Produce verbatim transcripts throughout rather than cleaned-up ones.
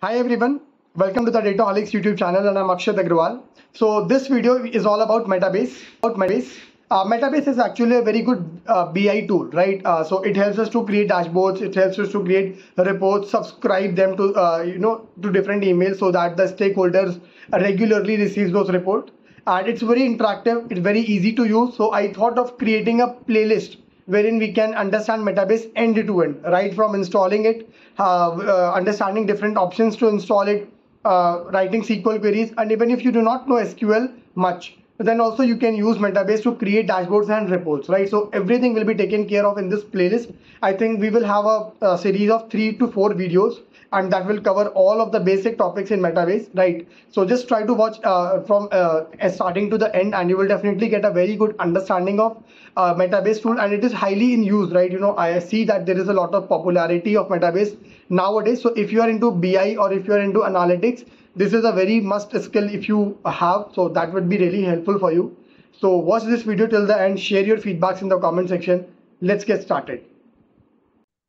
Hi everyone, welcome to the Dataholics YouTube channel and I'm Akshat Agrawal. So this video is all about Metabase. About Metabase. Uh, Metabase is actually a very good uh, B I tool, right? Uh, so it helps us to create dashboards, it helps us to create reports, subscribe them to, uh, you know, to different emails so that the stakeholders regularly receive those reports. And it's very interactive, it's very easy to use. So I thought of creating a playlist wherein we can understand Metabase end to end, right from installing it, uh, uh, understanding different options to install it, uh, writing S Q L queries, and even if you do not know S Q L much, then also you can use Metabase to create dashboards and reports, right? So everything will be taken care of in this playlist. I think we will have a, a series of three to four videos, and that will cover all of the basic topics in Metabase, right? So just try to watch uh, from uh, starting to the end, and you will definitely get a very good understanding of uh, Metabase tool, and it is highly in use, right? You know, I see that there is a lot of popularity of Metabase nowadays. So if you are into B I or if you are into analytics, this is a very must skill if you have, so that would be really helpful for you. So watch this video till the end, share your feedbacks in the comment section. Let's get started.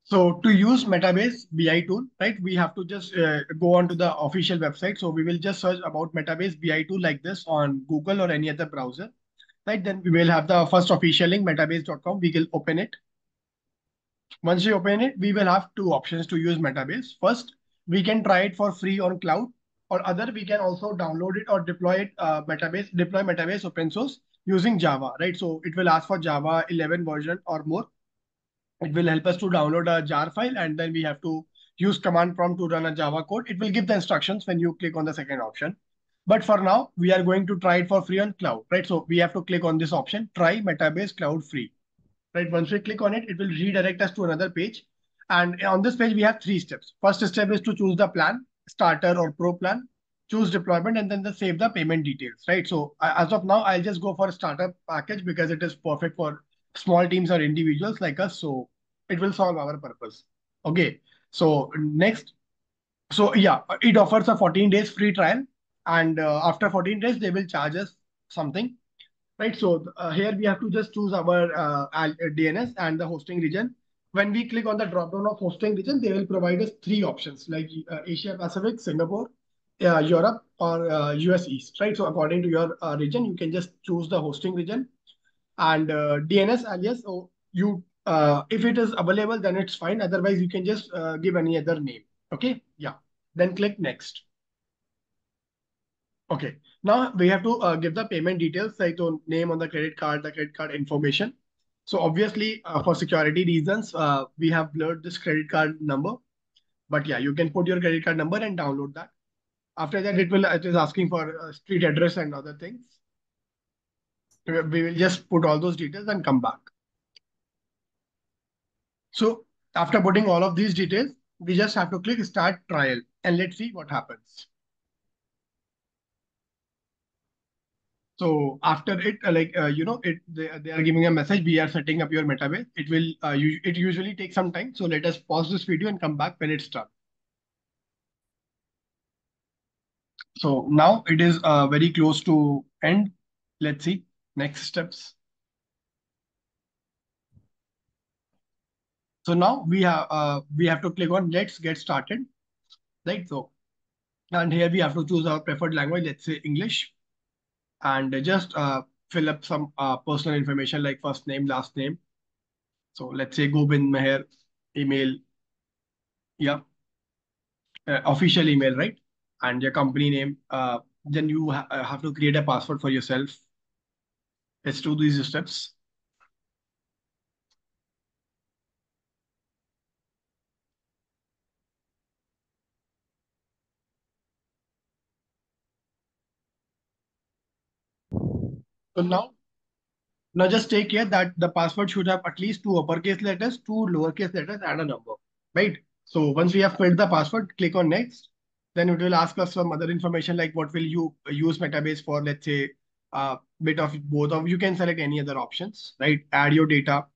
So to use Metabase B I tool, right, we have to just uh, go on to the official website. So we will just search about Metabase B I tool like this on Google or any other browser, right? Then we will have the first official link, Metabase dot com. We will open it. Once you open it, we will have two options to use Metabase. First, we can try it for free on cloud, or other, we can also download it or deploy it, uh, Metabase, deploy Metabase open source using Java, right? So it will ask for Java eleven version or more. It will help us to download a jar file, and then we have to use command prompt to run a Java code. It will give the instructions when you click on the second option. But for now, we are going to try it for free on cloud, right? So we have to click on this option, try Metabase cloud free, right? Once we click on it, it will redirect us to another page. And on this page, we have three steps. First step is to choose the plan, starter or pro plan, choose deployment, and then the save the payment details, right? So as of now, I'll just go for a starter package because it is perfect for small teams or individuals like us, so it will solve our purpose. Okay, so next, so yeah, it offers a fourteen days free trial, and uh, after fourteen days they will charge us something, right? So uh, here we have to just choose our uh, D N S and the hosting region. When we click on the drop down of hosting region, they will provide us three options like uh, Asia Pacific, Singapore, uh, Europe, or uh, U S East, right? So according to your uh, region, you can just choose the hosting region. And uh, D N S alias, so you, uh, if it is available, then it's fine. Otherwise, you can just uh, give any other name. Okay, yeah. Then click next. Okay, now we have to uh, give the payment details, like the name on the credit card, the credit card information. So obviously, uh, for security reasons, uh, we have blurred this credit card number. But yeah, you can put your credit card number and download that. After that, it will it is asking for uh, street address and other things. We will just put all those details and come back. So after putting all of these details, we just have to click start trial and let's see what happens. So after it, like, uh, you know, it they, they are giving a message, we are setting up your Metabase. It will, uh, you, it usually takes some time. So let us pause this video and come back when it's done. So now it is uh, very close to end. Let's see next steps. So now we have uh, we have to click on let's get started, right? So, and here we have to choose our preferred language. Let's say English, and just uh, fill up some uh, personal information like first name, last name. So let's say Gobind Meher, email, yeah, uh, official email, right? And your company name. Uh, then you ha have to create a password for yourself. Let's do these steps. So now, now just take care that the password should have at least two uppercase letters, two lowercase letters, and a number, right? So once we have filled the password, click on next. Then it will ask us some other information like what will you use Metabase for, let's say a uh, bit of both of you can select any other options, right? Add your data.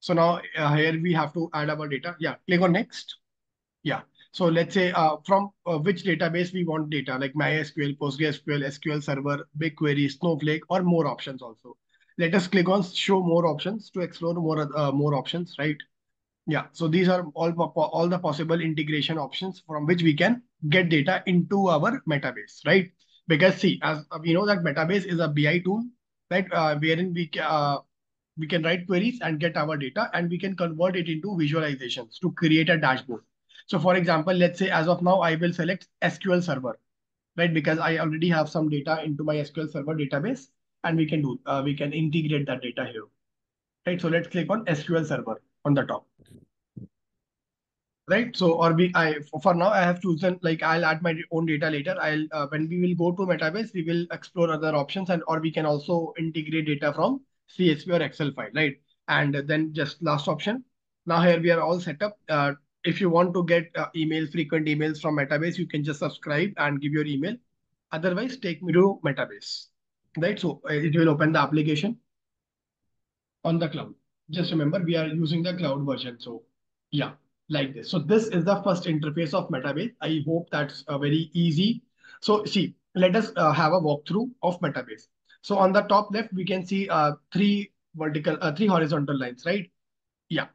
So now uh, here we have to add our data. Yeah, click on next. Yeah. So let's say uh, from uh, which database we want data, like MySQL, PostgreSQL, S Q L Server, BigQuery, Snowflake, or more options also. Let us click on show more options to explore more, uh, more options, right? Yeah, so these are all, all the possible integration options from which we can get data into our Metabase, right? Because see, as we know that Metabase is a B I tool, right? Uh, wherein we, uh, we can write queries and get our data, and we can convert it into visualizations to create a dashboard. So for example, let's say as of now, I will select S Q L Server, right? Because I already have some data into my S Q L Server database, and we can do, uh, we can integrate that data here, right? So let's click on S Q L Server on the top. Right. So, or we, I, for now, I have chosen, like, I'll add my own data later. I'll, uh, when we will go to Metabase, we will explore other options, and, or we can also integrate data from C S V or Excel file, right? And then just last option. Now here we are all set up. Uh, if you want to get uh, emails, frequent emails from Metabase, you can just subscribe and give your email. Otherwise, take me to Metabase, right? So it will open the application on the cloud. Just remember, we are using the cloud version. So yeah. Like this. So this is the first interface of Metabase. I hope that's uh, very easy. So see, let us uh, have a walkthrough of Metabase. So on the top left, we can see uh, three vertical, uh, three horizontal lines, right? Yeah.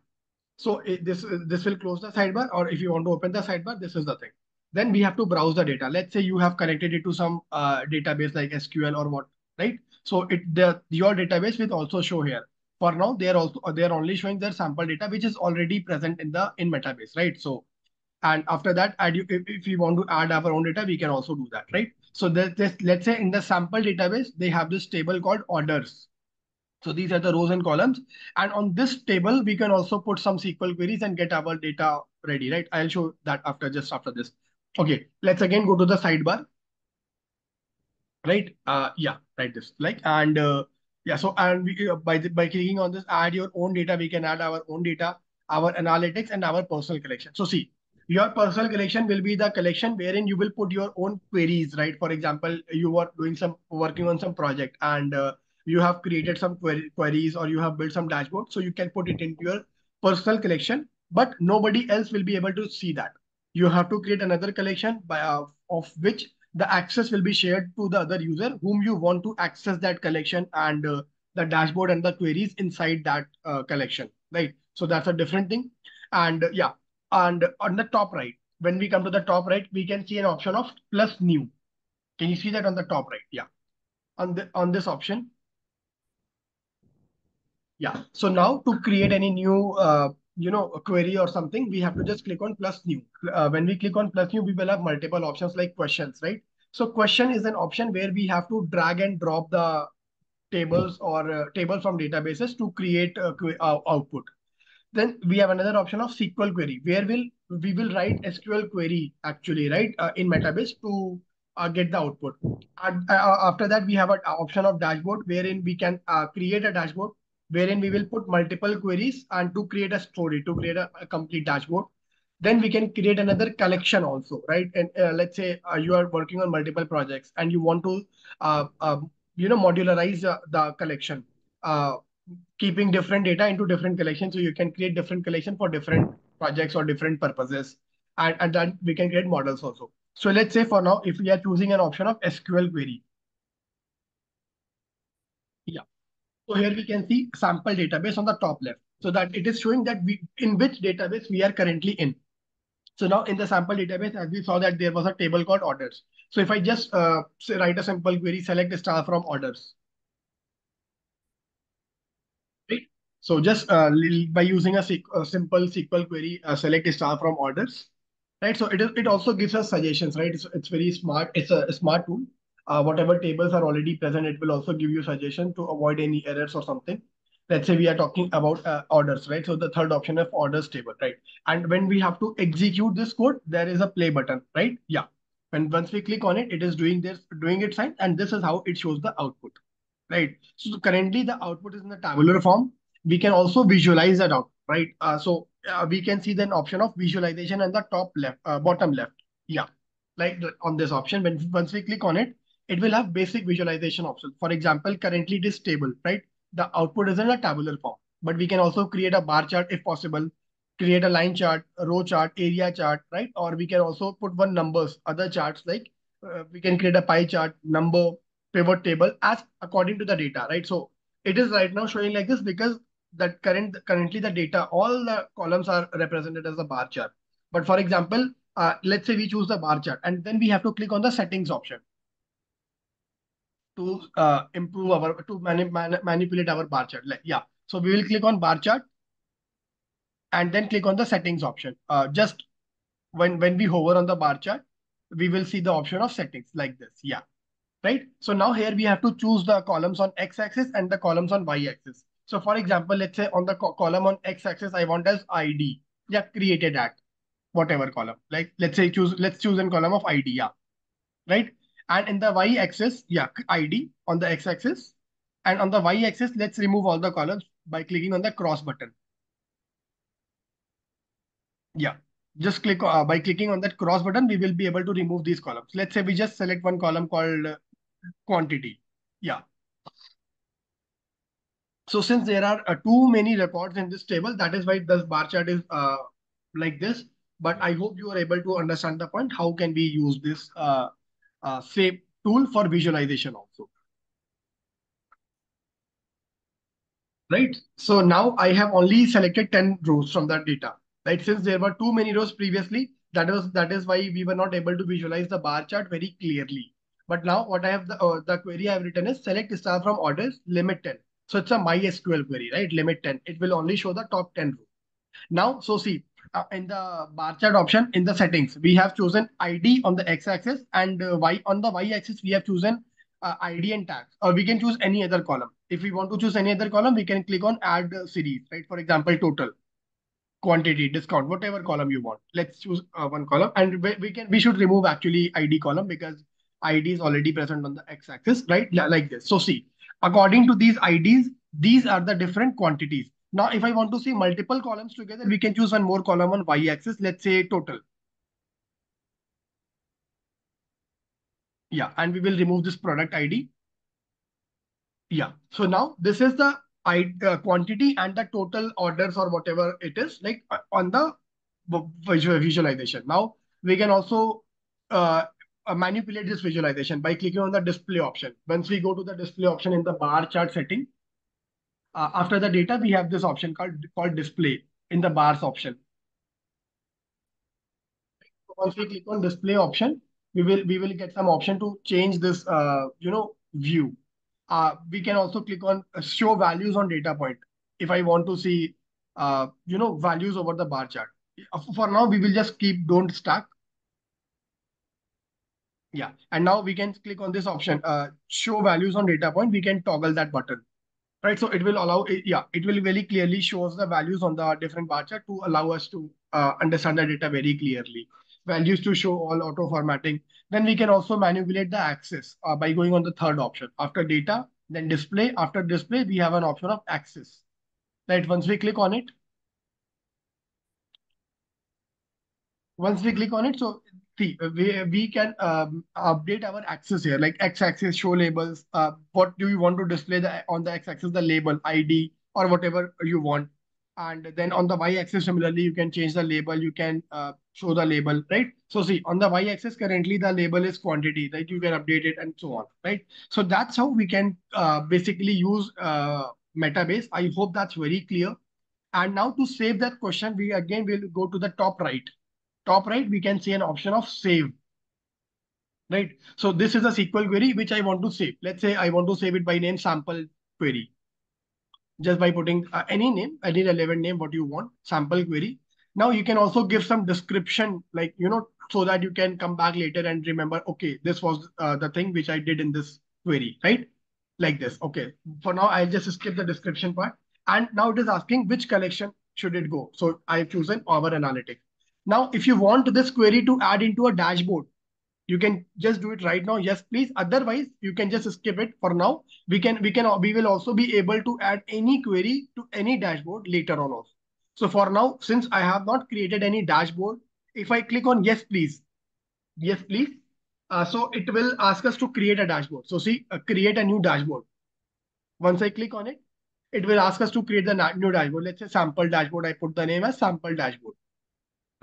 So it, this, this will close the sidebar, or if you want to open the sidebar, this is the thing. Then we have to browse the data. Let's say you have connected it to some uh, database like S Q L or what, right? So it, the, your database will also show here. For now, they are also they are only showing their sample data, which is already present in the in Metabase, right? So, and after that, add you, if, if we want to add our own data, we can also do that, right? So this, this, let's say in the sample database, they have this table called orders. So these are the rows and columns. And on this table, we can also put some S Q L queries and get our data ready, right? I'll show that after, just after this. Okay, let's again go to the sidebar, right? Uh, yeah, right, this, like, and... Uh, Yeah, so and we, uh, by, the, by clicking on this, add your own data, we can add our own data, our analytics, and our personal collection. So see, your personal collection will be the collection wherein you will put your own queries, right? For example, you are doing some, working on some project, and uh, you have created some query, queries or you have built some dashboard. So you can put it into your personal collection, but nobody else will be able to see that. You have to create another collection by uh, of which the access will be shared to the other user whom you want to access that collection and uh, the dashboard and the queries inside that uh, collection, right? So that's a different thing. And uh, yeah, and on the top right, when we come to the top right, we can see an option of plus new. Can you see that on the top right? Yeah. On, the, on this option. Yeah. So now to create any new, uh, you know, a query or something, we have to just click on plus new. Uh, when we click on plus new, we will have multiple options like questions, right? So question is an option where we have to drag and drop the tables or uh, tables from databases to create a uh, output. Then we have another option of S Q L query, where we'll, we will write S Q L query actually, right? Uh, in Metabase to uh, get the output. And uh, after that, we have an option of dashboard, wherein we can uh, create a dashboard wherein we will put multiple queries and to create a story, to create a, a complete dashboard. Then we can create another collection also, right? And uh, let's say uh, you are working on multiple projects and you want to, uh, uh, you know, modularize uh, the collection, uh, keeping different data into different collections. So you can create different collection for different projects or different purposes. And, and then we can create models also. So let's say for now, if we are choosing an option of S Q L query. Yeah. So here we can see sample database on the top left, so that it is showing that we, in which database we are currently in. So now in the sample database, as we saw that there was a table called orders. So if I just uh, say, write a simple query, select a star from orders. Right? So just uh, by using a, a simple S Q L query, uh, select a star from orders. Right? So it, it also gives us suggestions, right? It's, it's very smart. It's a, a smart tool. Uh, whatever tables are already present, it will also give you suggestion to avoid any errors or something. Let's say we are talking about uh, orders, right? So the third option of orders table, right? And when we have to execute this code, there is a play button, right? Yeah. And once we click on it, it is doing this, doing it sign, and this is how it shows the output, right? So currently the output is in the tabular form. We can also visualize that out, right? Uh, so uh, we can see then option of visualization on the top left, uh, bottom left. Yeah. Like on this option, when once we click on it, it will have basic visualization options. For example, currently it is table, right? The output is in a tabular form, but we can also create a bar chart if possible, create a line chart, a row chart, area chart, right? Or we can also put one numbers, other charts, like uh, we can create a pie chart, number, pivot table as according to the data, right? So it is right now showing like this because that current currently the data, all the columns are represented as a bar chart. But for example, uh, let's say we choose the bar chart, and then we have to click on the settings option to uh, improve our, to mani man manipulate our bar chart. Like, yeah, so we will click on bar chart and then click on the settings option. Uh, just when, when we hover on the bar chart, we will see the option of settings like this. Yeah. Right. So now here we have to choose the columns on x-axis and the columns on y-axis. So for example, let's say on the co column on x-axis, I want as I D. Yeah, created at whatever column. Like let's say choose, let's choose a column of I D. Yeah. Right. And in the y-axis, yeah, I D on the x-axis. And on the y-axis, let's remove all the columns by clicking on the cross button. Yeah. Just click uh, by clicking on that cross button, we will be able to remove these columns. Let's say we just select one column called uh, quantity. Yeah. So since there are uh, too many records in this table, that is why this bar chart is uh, like this. But I hope you are able to understand the point. How can we use this uh, uh, same tool for visualization also? Right. So now I have only selected ten rows from that data. Right, since there were too many rows previously, that was that is why we were not able to visualize the bar chart very clearly. But now what I have the uh, the query I have written is select star from orders limit ten. So it's a MySQL query, right? Limit ten. It will only show the top ten rows. Now, so see uh, in the bar chart option in the settings, we have chosen I D on the x-axis and uh, y on the y-axis. We have chosen uh, I D and tags. Or we can choose any other column. If we want to choose any other column, we can click on add series, right? For example, total, quantity, discount, whatever column you want. Let's choose uh, one column, and we, we can we should remove actually I D column because I D is already present on the x-axis, right? Like this. So see, according to these I Ds, these are the different quantities. Now, if I want to see multiple columns together, we can choose one more column on y-axis. Let's say total. Yeah, and we will remove this product I D. Yeah. So now this is the I, uh, quantity and the total orders or whatever it is, like uh, on the visualization. Now we can also uh, uh, manipulate this visualization by clicking on the display option. Once we go to the display option in the bar chart setting, uh, after the data, we have this option called, called display in the bars option. So once we click on display option, we will, we will get some option to change this, uh, you know, view. Uh, we can also click on uh, show values on data point. If I want to see, uh, you know, values over the bar chart. For now, we will just keep don't stack. Yeah. And now we can click on this option, uh, show values on data point. We can toggle that button, right? So it will allow, yeah, it will very clearly shows the values on the different bar chart to allow us to uh, understand the data very clearly. Values to show all auto formatting. Then we can also manipulate the axis uh, by going on the third option. After data, then display. After display, we have an option of axis. Right, once we click on it. Once we click on it, so see, we, we can um, update our axis here, like x-axis, show labels. Uh, what do you want to display the, on the x-axis, the label, I D, or whatever you want. And then on the y-axis, similarly, you can change the label. You can uh, show the label, right? So see, on the y-axis, currently the label is quantity, right? You can update it and so on, right? So that's how we can uh, basically use uh, Metabase. I hope that's very clear. And now to save that question, we again will go to the top right. Top right, we can see an option of save, right? So this is a S Q L query which I want to save. Let's say I want to save it by name sample query. Just by putting uh, any name, any relevant name, what you want, sample query. Now you can also give some description, like, you know, so that you can come back later and remember, okay, this was uh, the thing which I did in this query, right? Like this. Okay. For now, I'll just skip the description part. And now it is asking which collection should it go. So I've chosen our analytics. Now, if you want this query to add into a dashboard, you can just do it right now. Yes, please. Otherwise, you can just skip it for now. We can, we can, we will also be able to add any query to any dashboard later on also. So for now, since I have not created any dashboard, if I click on yes, please, yes, please. Uh, so it will ask us to create a dashboard. So see, uh, create a new dashboard. Once I click on it, it will ask us to create the new dashboard. Let's say sample dashboard. I put the name as sample dashboard,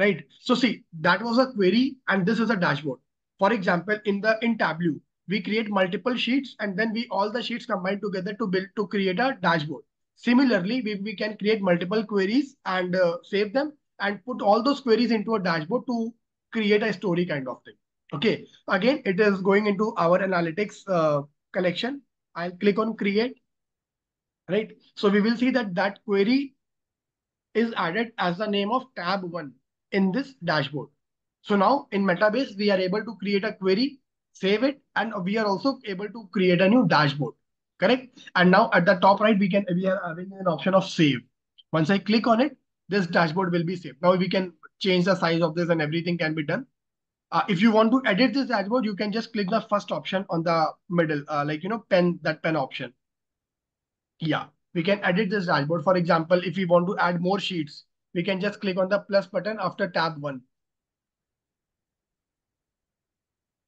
right? So see, that was a query and this is a dashboard. For example, in the in Tableau, we create multiple sheets and then we all the sheets combine together to build to create a dashboard. Similarly, we, we can create multiple queries and uh, save them and put all those queries into a dashboard to create a story kind of thing. Okay. Again, it is going into our analytics uh, collection. I'll click on create. Right. So we will see that that query is added as the name of tab one in this dashboard. So now in Metabase, we are able to create a query, save it, and we are also able to create a new dashboard. Correct. And now at the top right, we can we are having an option of save. Once I click on it, this dashboard will be saved. Now we can change the size of this and everything can be done. Uh, if you want to edit this dashboard, you can just click the first option on the middle, uh, like, you know, pen, that pen option. Yeah, we can edit this dashboard. For example, if we want to add more sheets, we can just click on the plus button after tab one.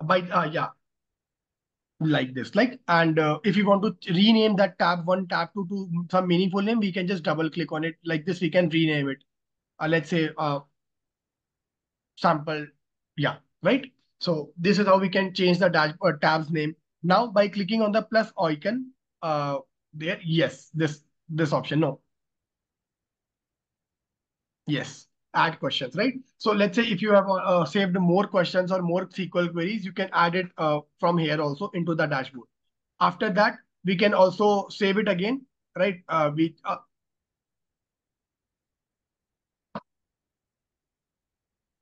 By, uh, yeah. Like this, like, and uh, if you want to rename that tab one, tab two to some meaningful name, we can just double click on it. Like this, we can rename it. Uh, let's say uh, sample. Yeah, right. So this is how we can change the dashboard tab's name. Now by clicking on the plus icon uh, there. Yes, this, this option. No. Yes. Add questions, right? So let's say if you have uh, saved more questions or more S Q L queries, you can add it uh, from here also into the dashboard. After that, we can also save it again, right? Uh, we, uh,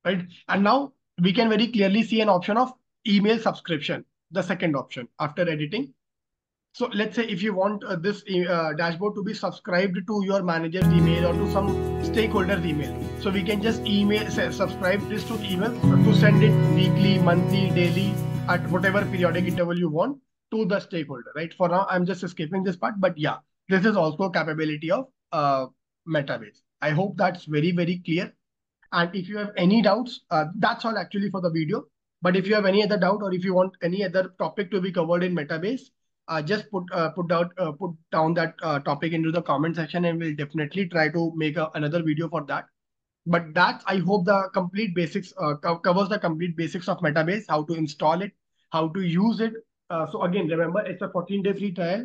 right. And now we can very clearly see an option of email subscription, the second option after editing. So let's say if you want uh, this uh, dashboard to be subscribed to your manager's email or to some stakeholder's email. So we can just email, subscribe this to email to send it weekly, monthly, daily, at whatever periodic interval you want to the stakeholder, right? For now, I'm just skipping this part, but yeah, this is also capability of uh, Metabase. I hope that's very, very clear. And if you have any doubts, uh, that's all actually for the video. But if you have any other doubt or if you want any other topic to be covered in Metabase, Uh, just put uh, put out uh, put down that uh, topic into the comment section, and we'll definitely try to make a, another video for that. But that I hope the complete basics uh, co covers the complete basics of Metabase, how to install it, how to use it. Uh, so again, remember it's a fourteen day free trial,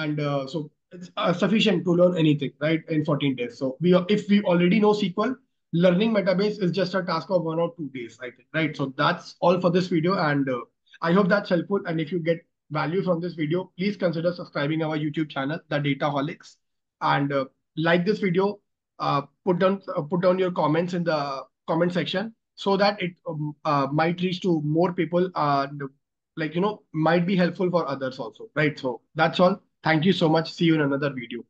and uh, so it's uh, sufficient to learn anything, right? In fourteen days. So we are, if we already know S Q L, learning Metabase is just a task of one or two days, I think, right? So that's all for this video, and uh, I hope that's helpful. And if you get value from this video, please consider subscribing our YouTube channel, the Dataholics, and uh, like this video. Uh, put down uh, put down your comments in the comment section so that it um, uh, might reach to more people. Uh, like you know, might be helpful for others also, right? So that's all. Thank you so much. See you in another video.